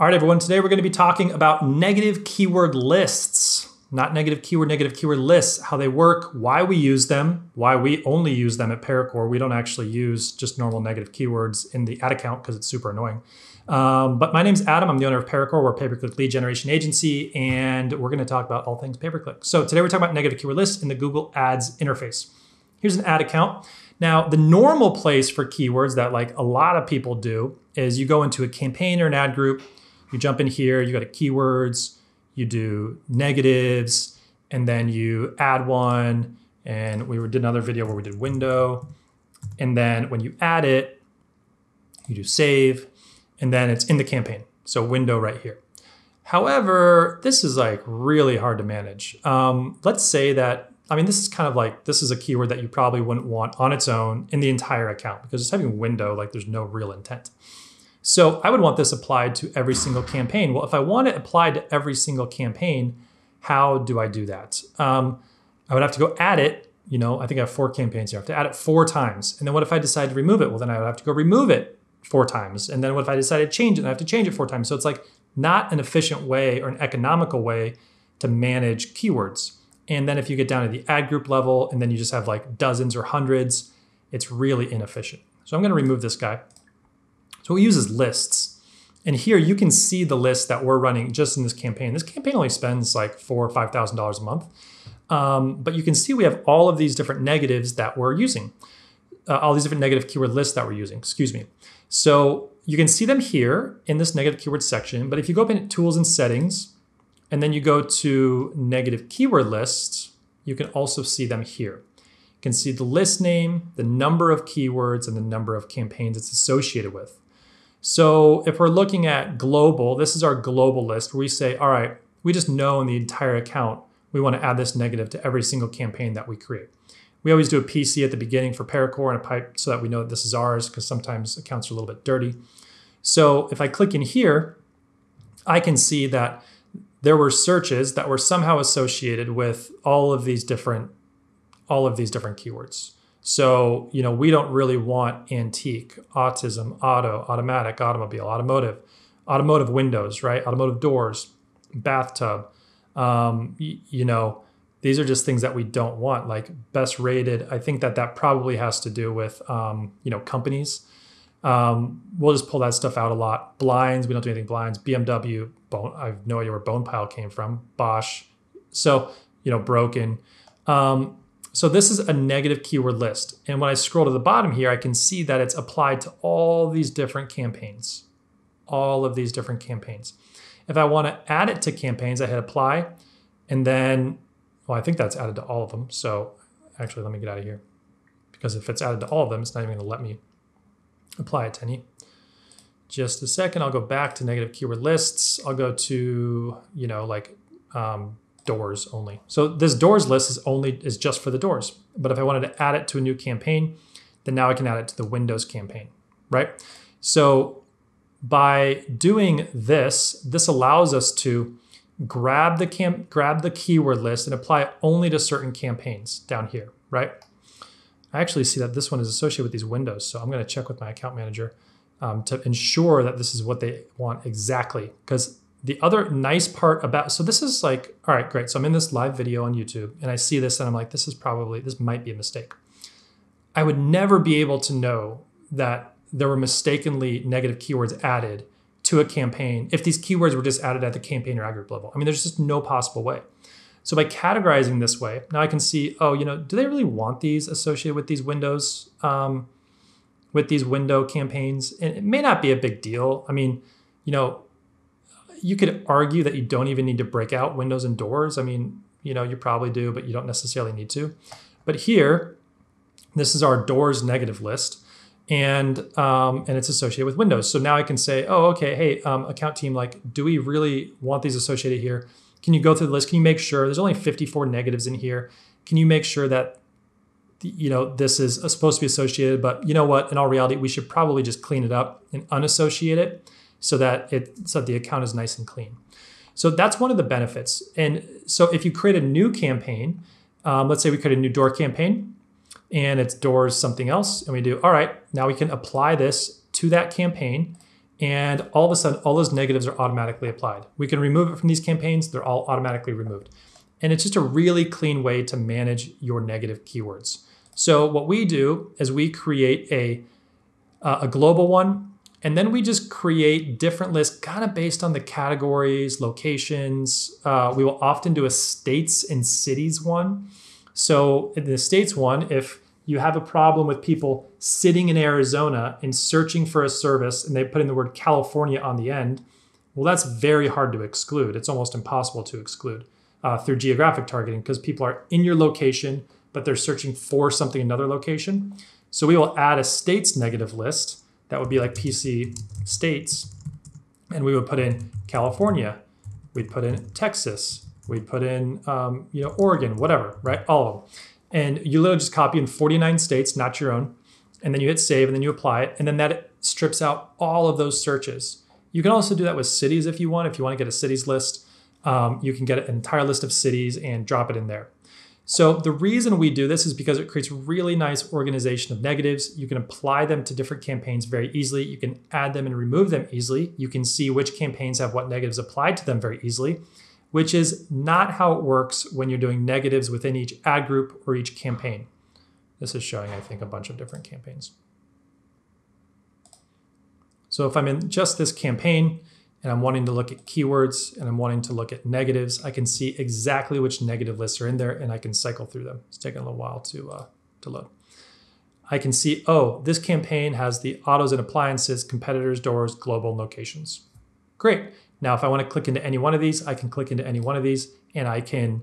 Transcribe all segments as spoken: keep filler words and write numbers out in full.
All right, everyone, today we're gonna be talking about negative keyword lists. Not negative keyword, negative keyword lists, how they work, why we use them, why we only use them at Paracore. We don't actually use just normal negative keywords in the ad account because it's super annoying. Um, but my name's Adam, I'm the owner of Paracore. We're a pay-per-click lead generation agency, and we're gonna talk about all things pay-per-click. So today we're talking about negative keyword lists in the Google Ads interface. Here's an ad account. Now, the normal place for keywords that like a lot of people do is you go into a campaign or an ad group. You jump in here, you go to keywords, you do negatives, and then you add one. And we did another video where we did window. And then when you add it, you do save, and then it's in the campaign. So window right here. However, this is like really hard to manage. Um, let's say that, I mean, this is kind of like, this is a keyword that you probably wouldn't want on its own in the entire account because just having window, like there's no real intent. So I would want this applied to every single campaign. Well, if I want it applied to every single campaign, how do I do that? Um, I would have to go add it. You know, I think I have four campaigns here. I have to add it four times. And then what if I decide to remove it? Well, then I would have to go remove it four times. And then what if I decide to change it? I have to change it four times. So it's like not an efficient way or an economical way to manage keywords. And then if you get down to the ad group level and then you just have like dozens or hundreds, it's really inefficient. So I'm going to remove this guy. So it uses lists. And here you can see the list that we're running just in this campaign. This campaign only spends like four or five thousand dollars a month. Um, but you can see we have all of these different negatives that we're using. Uh, all these different negative keyword lists that we're using, excuse me. So you can see them here in this negative keyword section. But if you go up into tools and settings, and then you go to negative keyword lists, you can also see them here. You can see the list name, the number of keywords, and the number of campaigns it's associated with. So if we're looking at global, this is our global list where we say, all right, we just know in the entire account, we want to add this negative to every single campaign that we create. We always do a P C at the beginning for Paracore and a pipe so that we know that this is ours because sometimes accounts are a little bit dirty. So if I click in here, I can see that there were searches that were somehow associated with all of these different, all of these different keywords. So, you know, we don't really want antique, autism, auto, automatic, automobile, automotive, automotive windows, right? Automotive doors, bathtub. Um, you know, these are just things that we don't want, like best rated. I think that that probably has to do with, um, you know, companies. Um, we'll just pull that stuff out a lot. Blinds, we don't do anything blinds. B M W, bone, I have no idea where bone pile came from. Bosch. So, you know, broken. Um, So this is a negative keyword list. And when I scroll to the bottom here, I can see that it's applied to all these different campaigns, all of these different campaigns. If I want to add it to campaigns, I hit apply. And then, well, I think that's added to all of them. So actually, let me get out of here. Because if it's added to all of them, it's not even going to let me apply it to any. Just a second, I'll go back to negative keyword lists. I'll go to, you know, like, um, doors only. So this doors list is only is just for the doors. But if I wanted to add it to a new campaign, then now I can add it to the windows campaign, right? So by doing this, this allows us to grab the camp, grab the keyword list and apply it only to certain campaigns down here, right? I actually see that this one is associated with these windows. So I'm going to check with my account manager um, to ensure that this is what they want exactly, because the other nice part about, so this is like, all right, great. So I'm in this live video on YouTube and I see this and I'm like, this is probably, this might be a mistake. I would never be able to know that there were mistakenly negative keywords added to a campaign if these keywords were just added at the campaign or ad group level. I mean, there's just no possible way. So by categorizing this way, now I can see, oh, you know, do they really want these associated with these windows, um, with these window campaigns? And it may not be a big deal. I mean, you know, you could argue that you don't even need to break out windows and doors. I mean, you know, you probably do, but you don't necessarily need to. But here, this is our doors negative list, and um, and it's associated with windows. So now I can say, oh, okay, hey, um, account team, like, do we really want these associated here? Can you go through the list? Can you make sure there's only fifty-four negatives in here? Can you make sure that, you know, this is supposed to be associated? But you know what? In all reality, we should probably just clean it up and unassociate it, so that it so that the account is nice and clean. So that's one of the benefits. And so if you create a new campaign, um, let's say we create a new door campaign and it's doors something else, and we do, all right, now we can apply this to that campaign And all of a sudden, all those negatives are automatically applied. We can remove it from these campaigns. They're all automatically removed. And it's just a really clean way to manage your negative keywords. So what we do is we create a, uh, a global one, and then we just create different lists kind of based on the categories, locations. Uh, we will often do a states and cities one. So in the states one, if you have a problem with people sitting in Arizona and searching for a service and they put in the word California on the end, well, that's very hard to exclude. It's almost impossible to exclude uh, through geographic targeting because people are in your location, but they're searching for something in another location. So we will add a states negative list. That would be like P C states. And we would put in California. We'd put in Texas. We'd put in um, you know, Oregon, whatever, right? All of them. And you literally just copy in forty-nine states, not your own. And then you hit save and then you apply it. And then that strips out all of those searches. You can also do that with cities if you want. If you want to get a cities list, um, you can get an entire list of cities and drop it in there. So the reason we do this is because it creates really nice organization of negatives. You can apply them to different campaigns very easily. You can add them and remove them easily. You can see which campaigns have what negatives applied to them very easily, which is not how it works when you're doing negatives within each ad group or each campaign. This is showing, I think, a bunch of different campaigns. So if I'm in just this campaign and I'm wanting to look at keywords and I'm wanting to look at negatives, I can see exactly which negative lists are in there and I can cycle through them. It's taking a little while to, uh, to load. I can see, oh, this campaign has the autos and appliances, competitors, doors, global locations. Great. Now, if I want to click into any one of these, I can click into any one of these and I can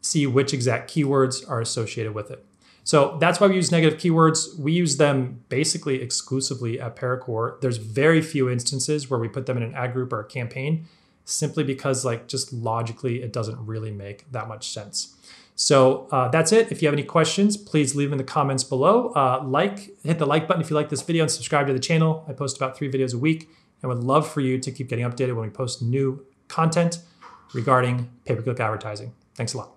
see which exact keywords are associated with it. So that's why we use negative keywords. We use them basically exclusively at Paracore. There's very few instances where we put them in an ad group or a campaign simply because, like, just logically, it doesn't really make that much sense. So uh, that's it. If you have any questions, please leave them in the comments below. Uh, like, hit the like button if you like this video and subscribe to the channel. I post about three videos a week. I would love for you to keep getting updated when we post new content regarding pay-per-click advertising. Thanks a lot.